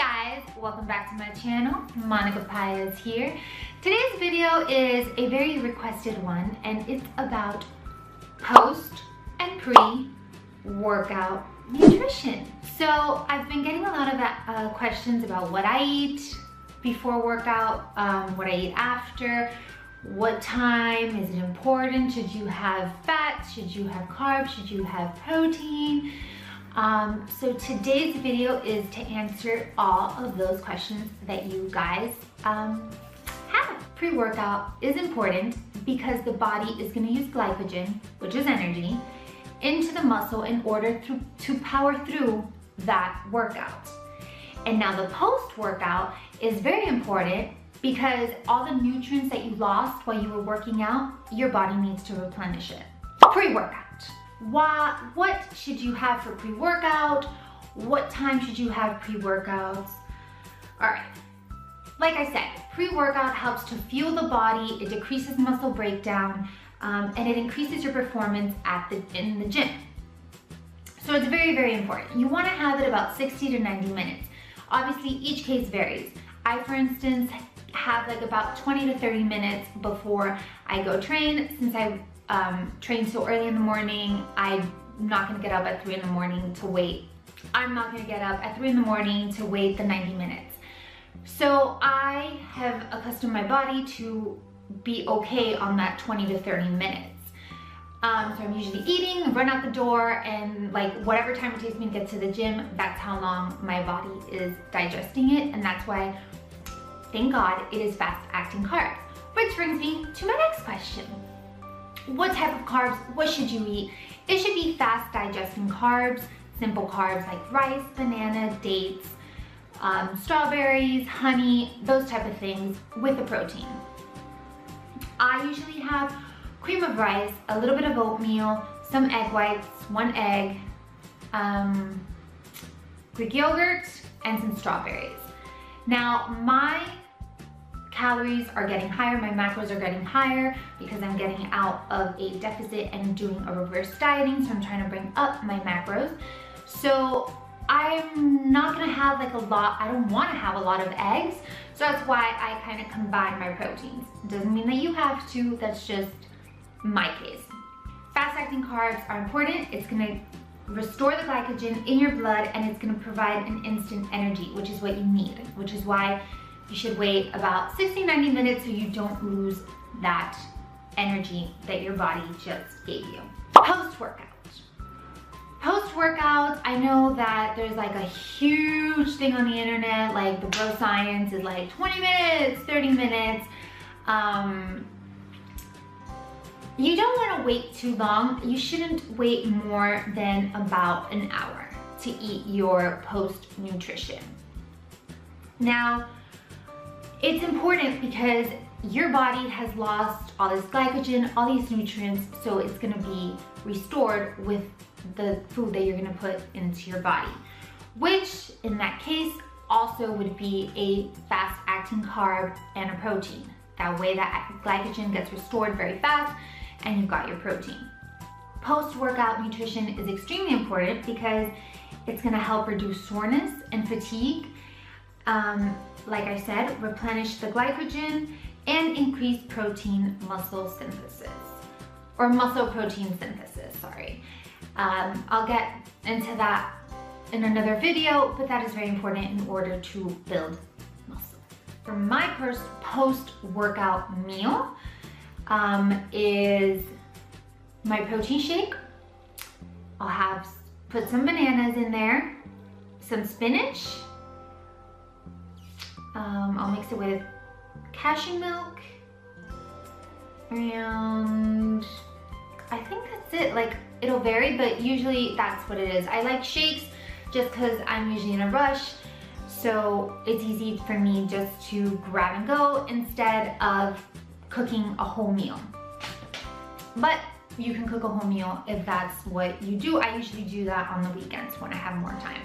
Hey guys, welcome back to my channel. Monika Paez here. Today's video is a very requested one and it's about post and pre-workout nutrition. So I've been getting a lot of questions about what I eat before workout, what I eat after, what time, is it important, should you have fat, should you have carbs, should you have protein? So today's video is to answer all of those questions that you guys have. Pre-workout is important because the body is going to use glycogen, which is energy, into the muscle in order to power through that workout. And now the post-workout is very important because all the nutrients that you lost while you were working out, your body needs to replenish it. Pre-workout. What should you have for pre-workout? What time should you have pre-workouts? All right, like I said, pre-workout helps to fuel the body, it decreases muscle breakdown, and it increases your performance in the gym. So it's very, very important. You wanna have it about 60 to 90 minutes. Obviously, each case varies. I, for instance, have like about 20 to 30 minutes before I go train, since I train so early in the morning. I'm not gonna get up at 3 in the morning to wait. I'm not gonna get up at 3 in the morning to wait the 90 minutes. So I have accustomed my body to be okay on that 20 to 30 minutes. So I'm usually eating, run out the door, and like whatever time it takes me to get to the gym, that's how long my body is digesting it, and that's why, thank God, it is fast-acting carbs. Which brings me to my next question. What type of carbs, what should you eat? It should be fast digesting carbs, simple carbs like rice, banana, dates, strawberries, honey, those type of things with a protein. I usually have cream of rice, a little bit of oatmeal, some egg whites, 1 egg, Greek yogurt, and some strawberries. Now, my calories are getting higher, my macros are getting higher because I'm getting out of a deficit and doing a reverse dieting, so I'm trying to bring up my macros. So I'm not gonna have like a lot, I don't wanna have a lot of eggs, so that's why I kind of combine my proteins. Doesn't mean that you have to, that's just my case. Fast-acting carbs are important, it's gonna restore the glycogen in your blood and it's gonna provide an instant energy, which is what you need, which is why you should wait about 60, 90 minutes so you don't lose that energy that your body just gave you. Post-workout. Post-workout, I know that there's like a huge thing on the internet, like the bro science is like 20 minutes, 30 minutes. You don't wanna wait too long. You shouldn't wait more than about an hour to eat your post-nutrition. Now, it's important because your body has lost all this glycogen, all these nutrients, so it's gonna be restored with the food that you're gonna put into your body, which in that case also would be a fast-acting carb and a protein. That way that glycogen gets restored very fast and you've got your protein. Post-workout nutrition is extremely important because it's gonna help reduce soreness and fatigue, like I said, replenish the glycogen and increase muscle protein synthesis, sorry. I'll get into that in another video, but that is very important in order to build muscle. For my first post-workout meal is my protein shake. I'll put some bananas in there, some spinach, I'll mix it with cashew milk, and I think that's it. Like, it'll vary, but usually that's what it is. I like shakes just because I'm usually in a rush, so it's easy for me just to grab and go instead of cooking a whole meal. But you can cook a whole meal if that's what you do. I usually do that on the weekends when I have more time.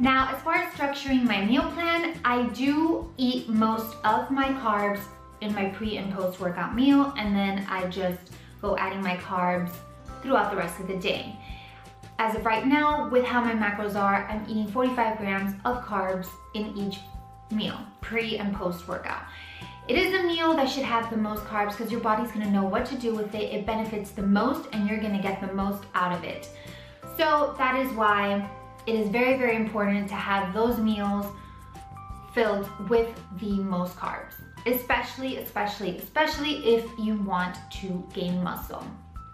Now, as far as structuring my meal plan, I do eat most of my carbs in my pre and post workout meal, and then I just go adding my carbs throughout the rest of the day. As of right now, with how my macros are, I'm eating 45 grams of carbs in each meal, pre and post workout. It is a meal that should have the most carbs because your body's gonna know what to do with it. It benefits the most and you're gonna get the most out of it. So that is why it is very, very important to have those meals filled with the most carbs, especially if you want to gain muscle.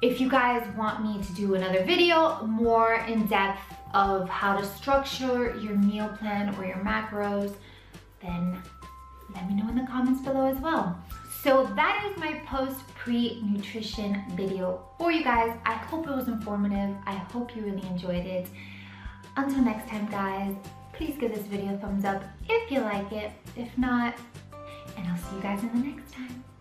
If you guys want me to do another video more in depth of how to structure your meal plan or your macros, then let me know in the comments below as well. So that is my post-pre nutrition video for you guys. I hope it was informative. I hope you really enjoyed it. Until next time, guys, please give this video a thumbs up if you like it. If not, and I'll see you guys in the next time.